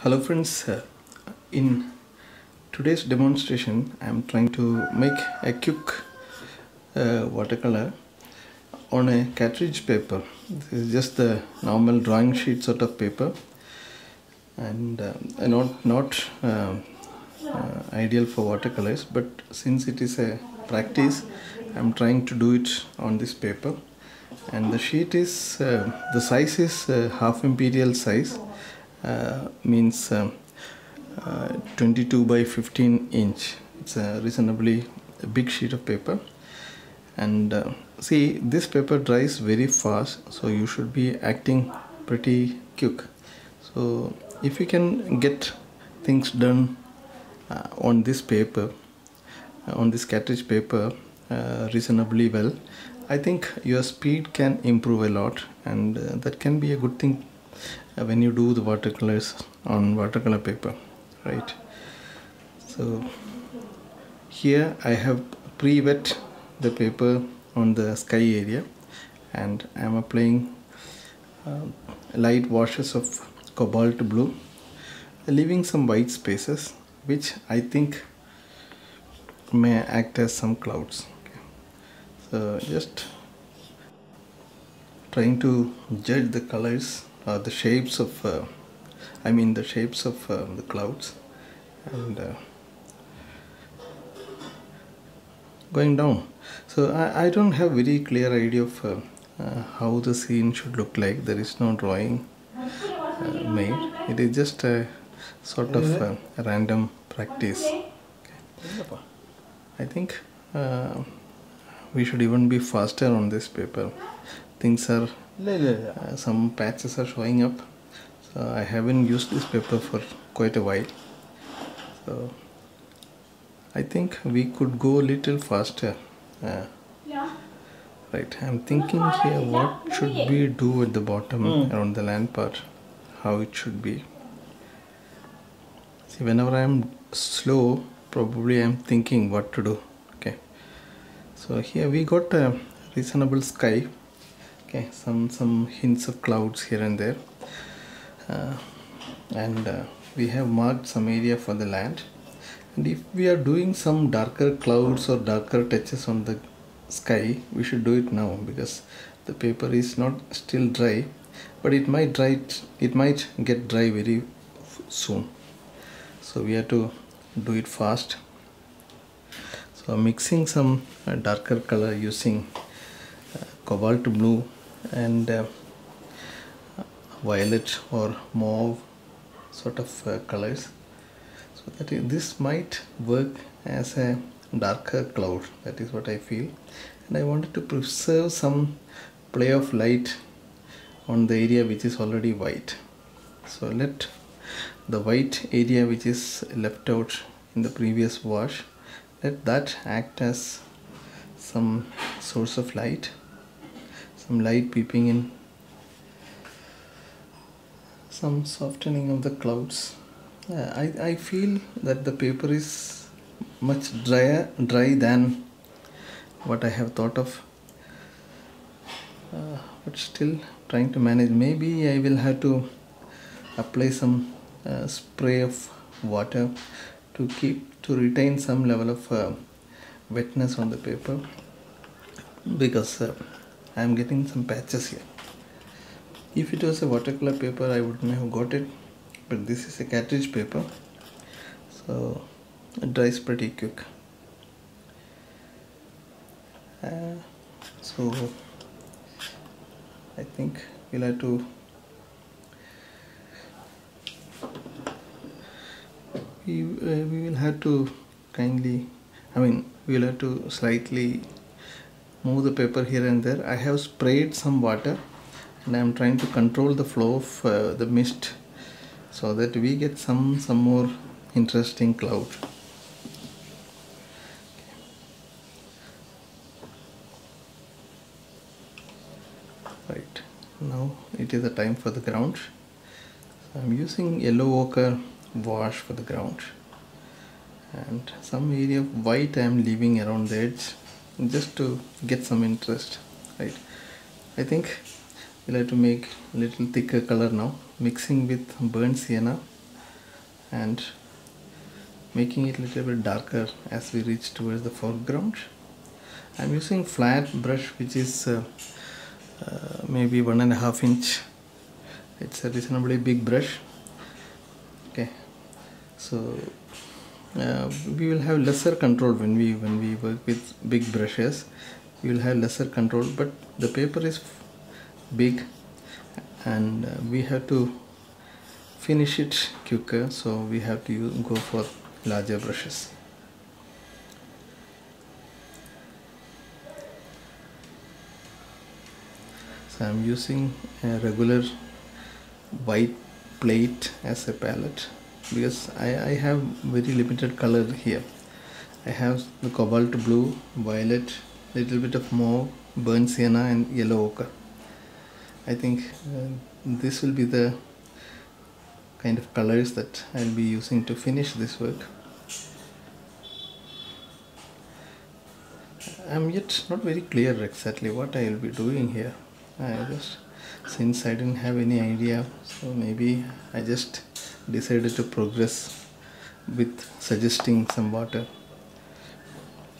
Hello friends, in today's demonstration I am trying to make a quick watercolor on a cartridge paper. This is just the normal drawing sheet sort of paper, and not ideal for watercolors, but since it is a practice I am trying to do it on this paper. And the sheet is, the size is half imperial size, means 22 by 15 inch. It's a reasonably big sheet of paper. And see, this paper dries very fast, so you should be acting pretty quick. So if you can get things done on this paper, on this cartridge paper reasonably well, I think your speed can improve a lot, and that can be a good thing when you do the watercolors on watercolor paper, right? So here I have pre-wet the paper on the sky area, and I am applying light washes of cobalt blue, leaving some white spaces which I think may act as some clouds. So just trying to judge the colors or the shapes of, the shapes of the clouds, and going down. So I don't have very clear idea of how the scene should look like. There is no drawing made. It is just a sort of a random practice. Okay. I think we should even be faster on this paper. Things are, some patches are showing up. So I haven't used this paper for quite a while. So I think we could go a little faster. Right, I'm thinking here what should we do at the bottom around the land part, how it should be. See, whenever I'm slow, probably I'm thinking what to do. So here we got a reasonable sky, okay, some hints of clouds here and there, and we have marked some area for the land. And if we are doing some darker clouds or darker touches on the sky, we should do it now, because the paper is not still dry, but it might get dry very soon. So we have to do it fast. So mixing some darker color using cobalt blue and violet or mauve sort of colors, so that this might work as a darker cloud. That is what I feel, and I wanted to preserve some play of light on the area which is already white. So let the white area which is left out in the previous wash, let that act as some source of light, some light peeping in, some softening of the clouds. Yeah, I feel that the paper is much dry than what I have thought of, but still trying to manage. Maybe I will have to apply some spray of water to retain some level of wetness on the paper, because I am getting some patches here. If it was a watercolor paper I wouldn't have got it, but this is a cartridge paper, so it dries pretty quick. So I think we'll have to we'll have to slightly move the paper here and there. I have sprayed some water, and I am trying to control the flow of the mist, so that we get some more interesting cloud. Okay. Right, now it is the time for the ground. So I am using yellow ochre wash for the ground, and some area of white I am leaving around the edge just to get some interest, right? I think we'll have to make a little thicker color now, mixing with burnt sienna and making it a little bit darker as we reach towards the foreground. I'm using flat brush, which is maybe 1.5 inch. It's a reasonably big brush. Okay, so we will have lesser control when we work with big brushes. We will have lesser control, but the paper is big, and we have to finish it quicker, so we have to go for larger brushes. So I'm using a regular white plate as a palette, because I have very limited color here. I have the cobalt blue, violet, little bit of mauve, burnt sienna and yellow ochre. I think this will be the kind of colors that I'll be using to finish this work. I'm yet not very clear exactly what I will be doing here. Since I didn't have any idea, so maybe I just decided to progress with suggesting some water.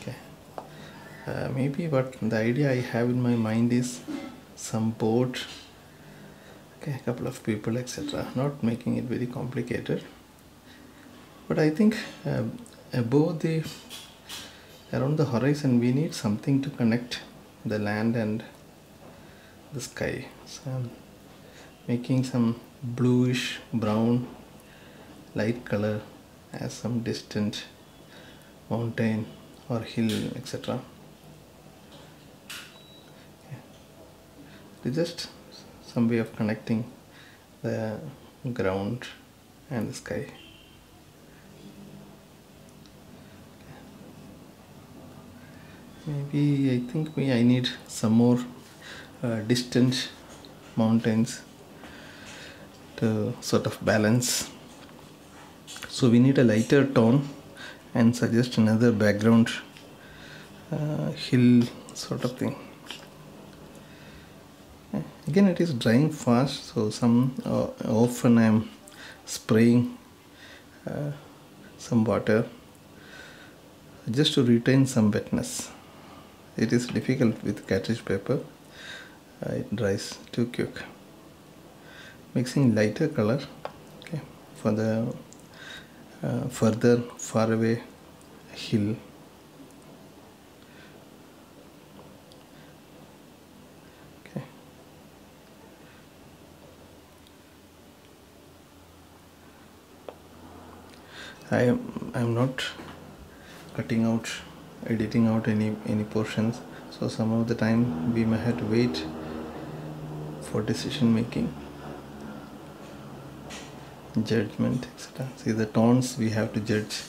Okay, maybe what the idea I have in my mind is some boat, okay, a couple of people, etc. Not making it very complicated, but I think above the, around the horizon, we need something to connect the land and the sky. So I'm making some bluish brown light color as some distant mountain or hill, etc. Okay. Just some way of connecting the ground and the sky. Maybe I think I need some more distant mountains to sort of balance, so we need a lighter tone and suggest another background hill sort of thing. Again, it is drying fast, so often I am spraying some water just to retain some wetness. It is difficult with cartridge paper. It dries too quick. Mixing lighter color, okay, for the further far away hill. Okay. I'm not cutting out, editing out any portions, so some of the time we may have to wait for decision making, judgment, etc. See the tones we have to judge.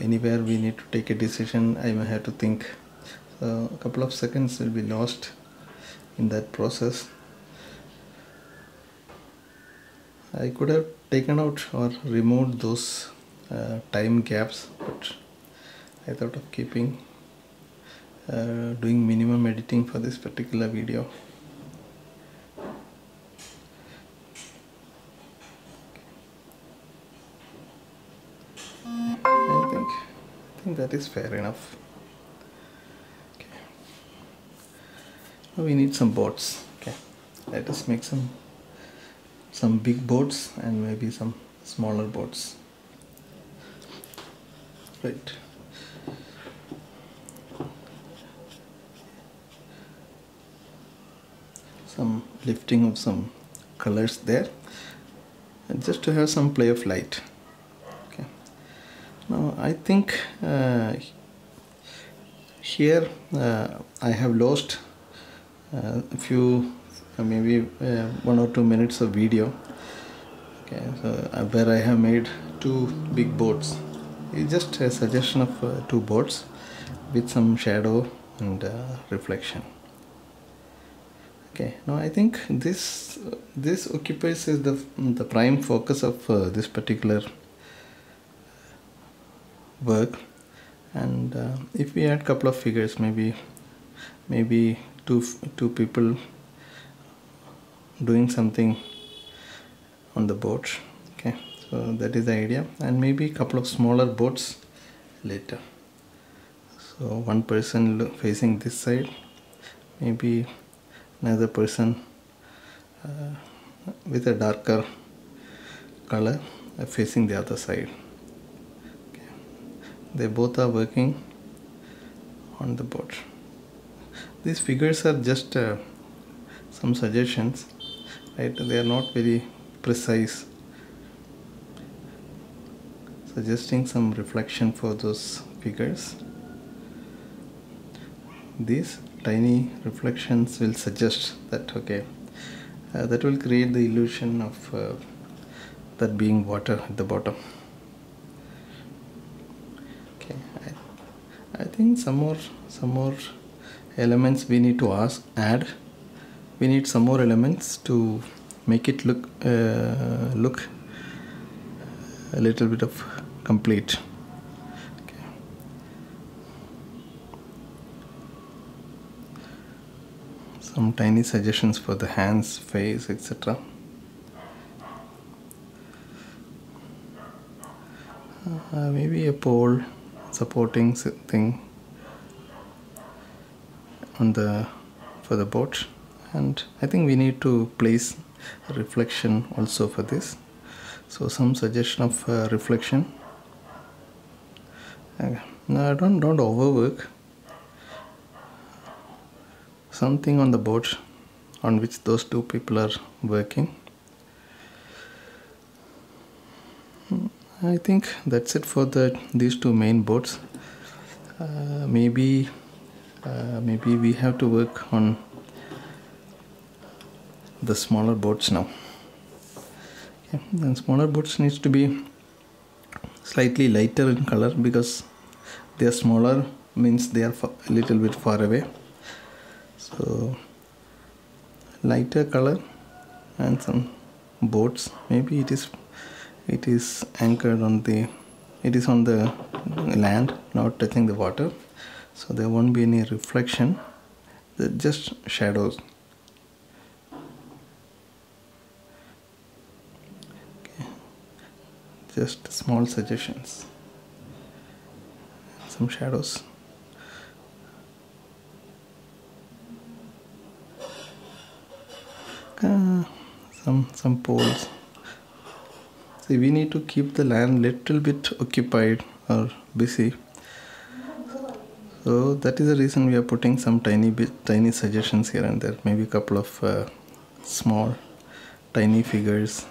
Anywhere we need to take a decision, I may have to think. So a couple of seconds will be lost in that process. I could have taken out or removed those time gaps, but I thought of keeping, doing minimum editing for this particular video. I think that is fair enough. Okay. Now we need some boats. Okay, let us make some big boats and maybe some smaller boats. Right. Some lifting of some colors there, and just to have some play of light. Now I think here I have lost a few, maybe 1 or 2 minutes of video, okay, so where I have made 2 big boats. It's just a suggestion of 2 boats with some shadow and reflection. Okay, now I think this occupies is the prime focus of this particular work, and if we add couple of figures, maybe two people doing something on the boat. Okay, So that is the idea, and maybe a couple of smaller boats later. So one person facing this side, maybe another person with a darker color facing the other side. Okay. They both are working on the boat. These figures are just some suggestions, right? They are not very precise, suggesting some reflection for those figures. These tiny reflections will suggest that, okay, that will create the illusion of that being water at the bottom. Okay, I think some more elements we need to add. We need some more elements to make it look a little bit of complete. Okay. Some tiny suggestions for the hands, face, etc. Maybe a pole supporting thing on the for the boat, and I think we need to place a reflection also for this. So some suggestion of reflection. No, don't overwork. Something on the boat on which those two people are working. I think that's it for these two main boats. Maybe we have to work on the smaller boats now. Okay. And smaller boats needs to be slightly lighter in color, because they are smaller means they are a little bit far away. So lighter color and some boats. Maybe it is anchored on the land, not touching the water. So there won't be any reflection, just shadows. Okay. Just small suggestions, some shadows. Some poles. See, we need to keep the land little bit occupied or busy. So that is the reason we are putting some tiny suggestions here and there. Maybe a couple of small, tiny figures.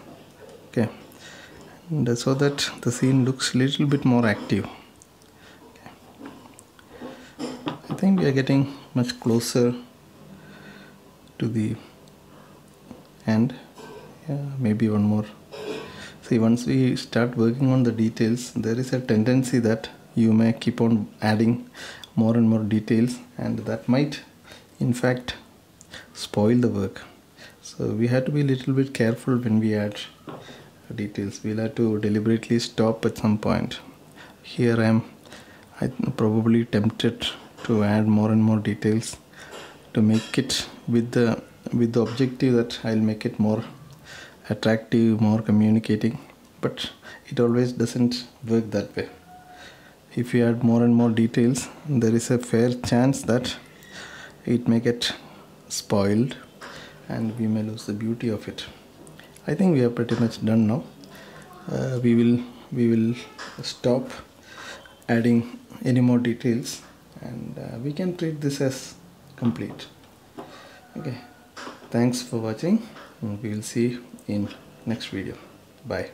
Okay, and so that the scene looks a little bit more active. Okay. I think we are getting much closer to the end. Yeah, maybe one more. See, once we start working on the details, there is a tendency that you may keep on adding more and more details, and that might in fact spoil the work. So we have to be a little bit careful when we add details. We'll have to deliberately stop at some point. Here I'm probably tempted to add more and more details to make it with the objective that I'll make it more attractive, more communicating, but it always doesn't work that way. If you add more and more details, there is a fair chance that it may get spoiled and we may lose the beauty of it. I think we are pretty much done now. We will stop adding any more details, and we can treat this as complete. Okay, thanks for watching, and we will see in next video. Bye.